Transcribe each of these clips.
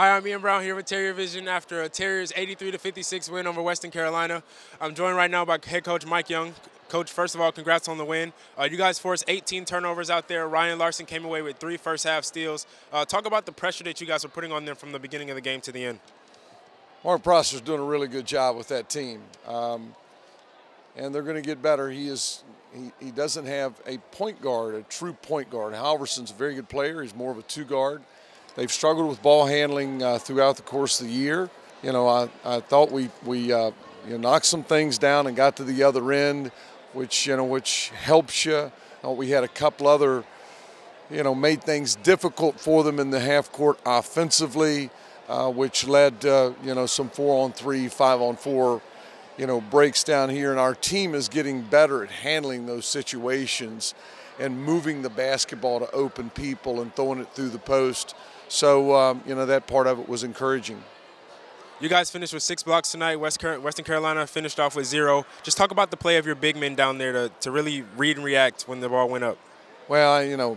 Hi, I'm Ian Brown here with Terrier Vision after a Terriers 83-56 win over Western Carolina. I'm joined right now by head coach Mike Young. Coach, first of all, congrats on the win. You guys forced 18 turnovers out there. Ryan Larson came away with 3 first-half steals. Talk about the pressure that you guys were putting on them from the beginning of the game to the end. Mark Prosser's doing a really good job with that team, and they're going to get better. He doesn't have a point guard, a true point guard. Halverson's a very good player. He's more of a two-guard. They've struggled with ball handling throughout the course of the year. You know, I thought we knocked some things down and got to the other end, which helps you. We had a couple other, made things difficult for them in the half court offensively, which led to, some 4-on-3, 5-on-4, breaks down here. And our team is getting better at handling those situations and moving the basketball to open people and throwing it through the post. So, that part of it was encouraging. You guys finished with 6 blocks tonight. Western Carolina finished off with 0. Just talk about the play of your big men down there to really read and react when the ball went up. Well,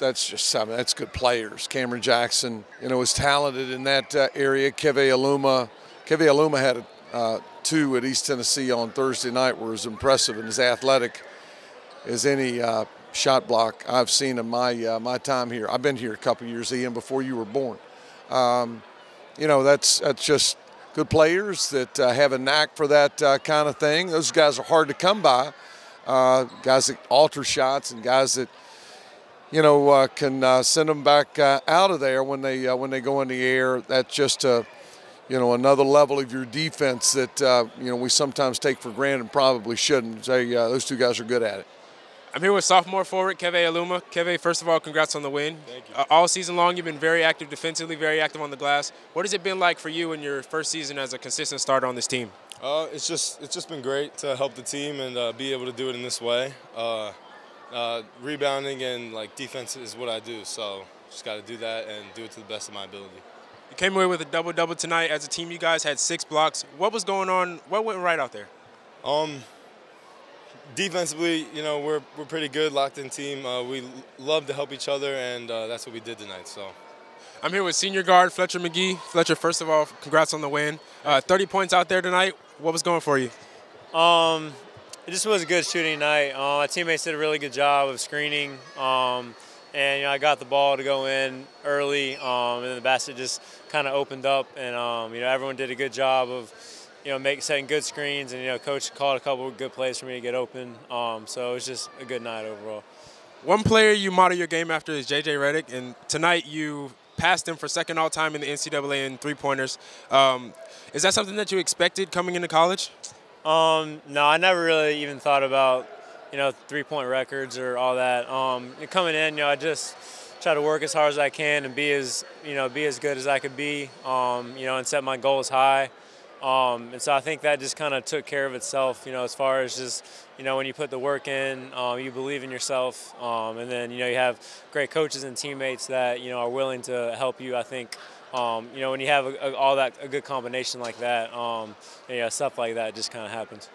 that's good players. Cameron Jackson, is talented in that area. Keve Aluma had a 2 at East Tennessee on Thursday night, were as impressive and as athletic as any shot block I've seen in my my time here. I've been here a couple years, Ian, before you were born. That's just good players that have a knack for that kind of thing. Those guys are hard to come by. Guys that alter shots and guys that can send them back out of there when they go in the air. That's just another level of your defense that we sometimes take for granted and probably shouldn't. Those 2 guys are good at it. I'm here with sophomore forward Keve Aluma. Keve, first of all, congrats on the win. Thank you. All season long, you've been very active defensively, very active on the glass. What has it been like for you in your first season as a consistent starter on this team? It's just been great to help the team and be able to do it in this way. Rebounding and defense is what I do, so just got to do that and do it to the best of my ability. You came away with a double-double tonight. As a team, you guys had 6 blocks. What was going on? What went right out there? Defensively, we're pretty good, locked-in team. We love to help each other, and that's what we did tonight. So, I'm here with senior guard Fletcher Magee. Fletcher, first of all, congrats on the win. 30 points out there tonight. What was going for you? It just was a good shooting night. My teammates did a really good job of screening, and I got the ball to go in early, and then the basket just kind of opened up, and everyone did a good job of setting good screens, and coach called a couple of good plays for me to get open. So it was just a good night overall. One player you model your game after is JJ Redick, and tonight you passed him for 2nd all-time in the NCAA in 3-pointers. Is that something that you expected coming into college? No, I never really even thought about three-point records or all that. Coming in, I just try to work as hard as I can and be as good as I could be. And set my goals high. And so I think that just kind of took care of itself, as far as just, when you put the work in, you believe in yourself, and then, you have great coaches and teammates that, are willing to help you. I think, when you have a good combination like that, stuff like that just kind of happens.